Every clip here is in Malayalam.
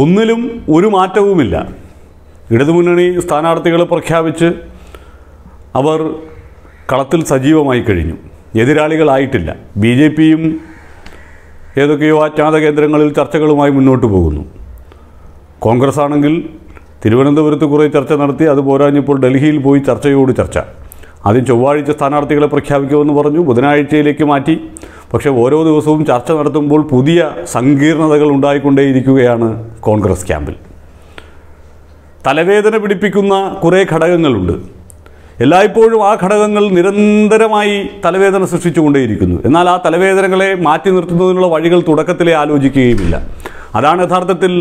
ഒന്നിലും ഒരു മാറ്റവുമില്ല. ഇടതുമുന്നണി സ്ഥാനാർത്ഥികളെ പ്രഖ്യാപിച്ച് അവർ കളത്തിൽ സജീവമായി കഴിഞ്ഞു, എതിരാളികളായിട്ടില്ല. ബി ജെ പിയും ഏതൊക്കെയോ അജ്ഞാത കേന്ദ്രങ്ങളിൽ ചർച്ചകളുമായി മുന്നോട്ട് പോകുന്നു. കോൺഗ്രസ് ആണെങ്കിൽ തിരുവനന്തപുരത്ത് കുറേ ചർച്ച നടത്തി, അത് പോരാഞ്ഞപ്പോൾ ഡൽഹിയിൽ പോയി ചർച്ചയോട് ചർച്ച. ആദ്യം ചൊവ്വാഴ്ച സ്ഥാനാർത്ഥികളെ പ്രഖ്യാപിക്കുമെന്ന് പറഞ്ഞു, ബുധനാഴ്ചയിലേക്ക് മാറ്റി. പക്ഷേ ഓരോ ദിവസവും ചർച്ച നടത്തുമ്പോൾ പുതിയ സങ്കീർണതകൾ ഉണ്ടായിക്കൊണ്ടേയിരിക്കുകയാണ് കോൺഗ്രസ് ക്യാമ്പിൽ. തലവേദന പിടിപ്പിക്കുന്ന കുറേ ഘടകങ്ങളുണ്ട്. എല്ലായ്പ്പോഴും ആ ഘടകങ്ങൾ നിരന്തരമായി തലവേദന സൃഷ്ടിച്ചുകൊണ്ടേയിരിക്കുന്നു. എന്നാൽ ആ തലവേദനകളെ മാറ്റി നിർത്തുന്നതിനുള്ള വഴികൾ തുടക്കത്തിലേ ആലോചിക്കുകയുമില്ല. അതാണ് യഥാർത്ഥത്തിൽ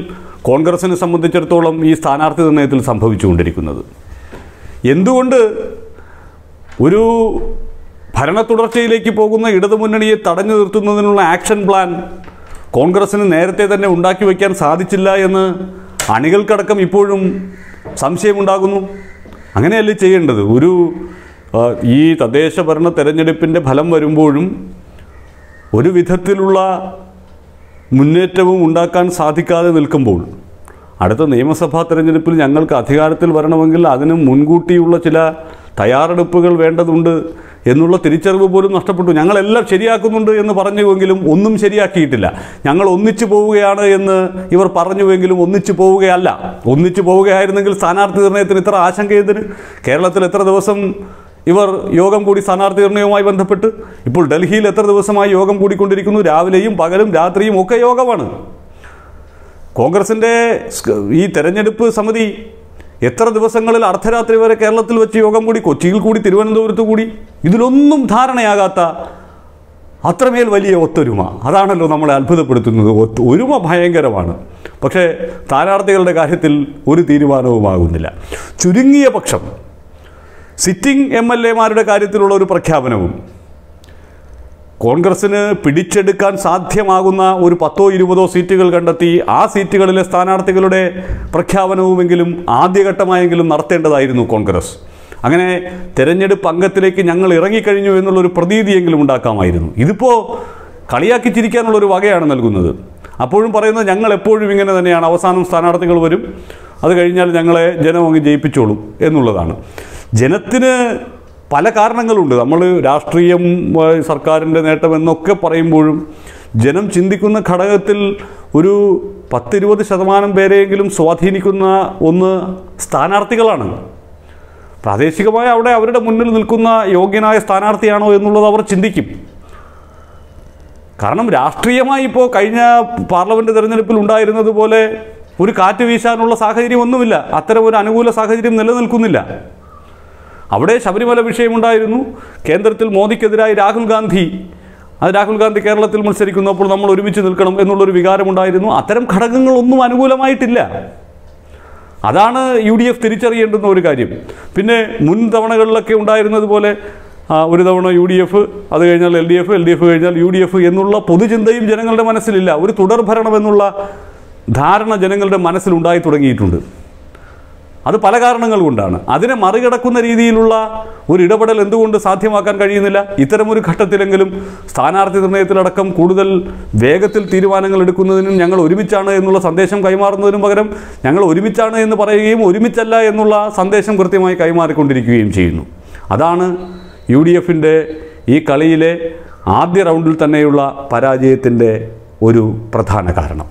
കോൺഗ്രസിനെ സംബന്ധിച്ചിടത്തോളം ഈ സ്ഥാനാർത്ഥി നിർണയത്തിൽ സംഭവിച്ചുകൊണ്ടിരിക്കുന്നത്. എന്തുകൊണ്ട് ഒരു ഭരണ തുടർച്ചയിലേക്ക് പോകുന്ന ഇടതുമുന്നണിയെ തടഞ്ഞു നിർത്തുന്നതിനുള്ള ആക്ഷൻ പ്ലാൻ കോൺഗ്രസിന് നേരത്തെ തന്നെ ഉണ്ടാക്കി വയ്ക്കാൻ സാധിച്ചില്ല എന്ന് അണികൾക്കടക്കം ഇപ്പോഴും സംശയമുണ്ടാകുന്നു. അങ്ങനെയല്ലേ ചെയ്യേണ്ടത്? ഈ തദ്ദേശ ഭരണ തെരഞ്ഞെടുപ്പിൻ്റെ ഫലം വരുമ്പോഴും ഒരു വിധത്തിലുള്ള മുന്നേറ്റവും ഉണ്ടാക്കാൻ സാധിക്കാതെ നിൽക്കുമ്പോൾ അടുത്ത നിയമസഭാ തെരഞ്ഞെടുപ്പിൽ ഞങ്ങൾക്ക് അധികാരത്തിൽ വരണമെങ്കിൽ അതിന് മുൻകൂട്ടിയുള്ള ചില തയ്യാറെടുപ്പുകൾ വേണ്ടതുണ്ട് എന്നുള്ള തിരിച്ചറിവ് പോലും നഷ്ടപ്പെട്ടു. ഞങ്ങളെല്ലാം ശരിയാക്കുന്നുണ്ട് എന്ന് പറഞ്ഞുവെങ്കിലും ഒന്നും ശരിയാക്കിയിട്ടില്ല. ഞങ്ങൾ ഒന്നിച്ചു പോവുകയാണ് എന്ന് ഇവർ പറഞ്ഞുവെങ്കിലും ഒന്നിച്ചു പോവുകയല്ല. ഒന്നിച്ചു പോവുകയായിരുന്നെങ്കിൽ സ്ഥാനാർത്ഥി നിർണയത്തിന് ഇത്ര ആശങ്കയെന്തിന്? കേരളത്തിൽ എത്ര ദിവസം ഇവർ യോഗം കൂടി സ്ഥാനാർത്ഥി നിർണയവുമായി ബന്ധപ്പെട്ട്? ഇപ്പോൾ ഡൽഹിയിൽ എത്ര ദിവസമായി യോഗം കൂടിക്കൊണ്ടിരിക്കുന്നു? രാവിലെയും പകലും രാത്രിയും ഒക്കെ യോഗമാണ്. കോൺഗ്രസിൻ്റെ ഈ തെരഞ്ഞെടുപ്പ് സമിതി എത്ര ദിവസങ്ങളിൽ അർദ്ധരാത്രി വരെ കേരളത്തിൽ വെച്ച് യോഗം കൂടി, കൊച്ചിയിൽ കൂടി, തിരുവനന്തപുരത്ത് കൂടി. ഇതിലൊന്നും ധാരണയാകാത്ത അത്രമേൽ വലിയ ഒത്തൊരുമ. അതാണല്ലോ നമ്മളെ അത്ഭുതപ്പെടുത്തുന്നത്. ഒരുമ ഭയങ്കരമാണ്, പക്ഷേ സ്ഥാനാർത്ഥികളുടെ കാര്യത്തിൽ ഒരു തീരുമാനവുമാകുന്നില്ല. ചുരുങ്ങിയ പക്ഷം സിറ്റിംഗ് MLA മാരുടെ കാര്യത്തിലുള്ള ഒരു പ്രഖ്യാപനവും കോൺഗ്രസ്സിന് പിടിച്ചെടുക്കാൻ സാധ്യമാകുന്ന ഒരു 10-20 സീറ്റുകൾ കണ്ടെത്തി ആ സീറ്റുകളിലെ സ്ഥാനാർത്ഥികളുടെ പ്രഖ്യാപനവുമെങ്കിലും ആദ്യഘട്ടമായെങ്കിലും നടത്തേണ്ടതായിരുന്നു കോൺഗ്രസ്. അങ്ങനെ തെരഞ്ഞെടുപ്പ് അംഗത്തിലേക്ക് ഞങ്ങൾ ഇറങ്ങിക്കഴിഞ്ഞു എന്നുള്ളൊരു പ്രതീതിയെങ്കിലും ഉണ്ടാക്കാമായിരുന്നു. ഇതിപ്പോൾ കളിയാക്കി ചിരിക്കാനുള്ളൊരു വകയാണ് നൽകുന്നത്. അപ്പോഴും പറയുന്നത് ഞങ്ങൾ എപ്പോഴും ഇങ്ങനെ തന്നെയാണ്, അവസാനം സ്ഥാനാർത്ഥികൾ വരും, അത് കഴിഞ്ഞാൽ ഞങ്ങളെ ജനം അങ്ങ് ജയിപ്പിച്ചോളും എന്നുള്ളതാണ്. ജനത്തിന് പല കാരണങ്ങളുണ്ട്. നമ്മൾ രാഷ്ട്രീയം, സർക്കാരിൻ്റെ നേട്ടം എന്നൊക്കെ പറയുമ്പോഴും ജനം ചിന്തിക്കുന്ന ഘടകത്തിൽ ഒരു 10-20% പേരെയെങ്കിലും സ്വാധീനിക്കുന്ന ഒന്ന് സ്ഥാനാർത്ഥികളാണ്. പ്രാദേശികമായി അവിടെ അവരുടെ മുന്നിൽ നിൽക്കുന്ന യോഗ്യനായ സ്ഥാനാർത്ഥിയാണോ എന്നുള്ളത് അവർ ചിന്തിക്കും. കാരണം രാഷ്ട്രീയമായി ഇപ്പോൾ കഴിഞ്ഞ പാർലമെൻറ്റ് തെരഞ്ഞെടുപ്പിൽ ഉണ്ടായിരുന്നത് പോലെ ഒരു കാറ്റ് വീശാനുള്ള സാഹചര്യമൊന്നുമില്ല. അത്തരം ഒരു അനുകൂല സാഹചര്യം നിലനിൽക്കുന്നില്ല. അവിടെ ശബരിമല വിഷയമുണ്ടായിരുന്നു. കേന്ദ്രത്തിൽ മോദിക്കെതിരായി രാഹുൽ ഗാന്ധി കേരളത്തിൽ മത്സരിക്കുന്നു, അപ്പോൾ നമ്മൾ ഒരുമിച്ച് നിൽക്കണം എന്നുള്ളൊരു വികാരമുണ്ടായിരുന്നു. അത്തരം ഘടകങ്ങളൊന്നും അനുകൂലമായിട്ടില്ല. അതാണ് UDF തിരിച്ചറിയേണ്ടുന്ന ഒരു കാര്യം. പിന്നെ മുൻ തവണകളിലൊക്കെ ഉണ്ടായിരുന്നത് പോലെ ഒരു തവണ UDF, അത് കഴിഞ്ഞാൽ LDF, LDF കഴിഞ്ഞാൽ UDF എന്നുള്ള പൊതുചിന്തയും ജനങ്ങളുടെ മനസ്സിലില്ല. ഒരു തുടർഭരണം എന്നുള്ള ധാരണ ജനങ്ങളുടെ മനസ്സിലുണ്ടായി തുടങ്ങിയിട്ടുണ്ട്. അത് പല കാരണങ്ങൾ കൊണ്ടാണ്. അതിനെ മറികടക്കുന്ന രീതിയിലുള്ള ഒരു ഇടപെടൽ എന്തുകൊണ്ട് സാധ്യമാക്കാൻ കഴിയുന്നില്ല? ഇത്തരമൊരു ഘട്ടത്തിലെങ്കിലും സ്ഥാനാർത്ഥി നിർണയത്തിലടക്കം കൂടുതൽ വേഗത്തിൽ തീരുമാനങ്ങൾ എടുക്കുന്നതിനും ഞങ്ങൾ ഒരുമിച്ചാണ് എന്നുള്ള സന്ദേശം കൈമാറുന്നതിനും പകരം ഞങ്ങൾ ഒരുമിച്ചാണ് എന്ന് പറയുകയും ഒരുമിച്ചല്ല എന്നുള്ള സന്ദേശം കൃത്യമായി കൈമാറിക്കൊണ്ടിരിക്കുകയും ചെയ്യുന്നു. അതാണ് UDF ഈ കളിയിലെ ആദ്യ റൗണ്ടിൽ തന്നെയുള്ള പരാജയത്തിൻ്റെ ഒരു പ്രധാന കാരണം.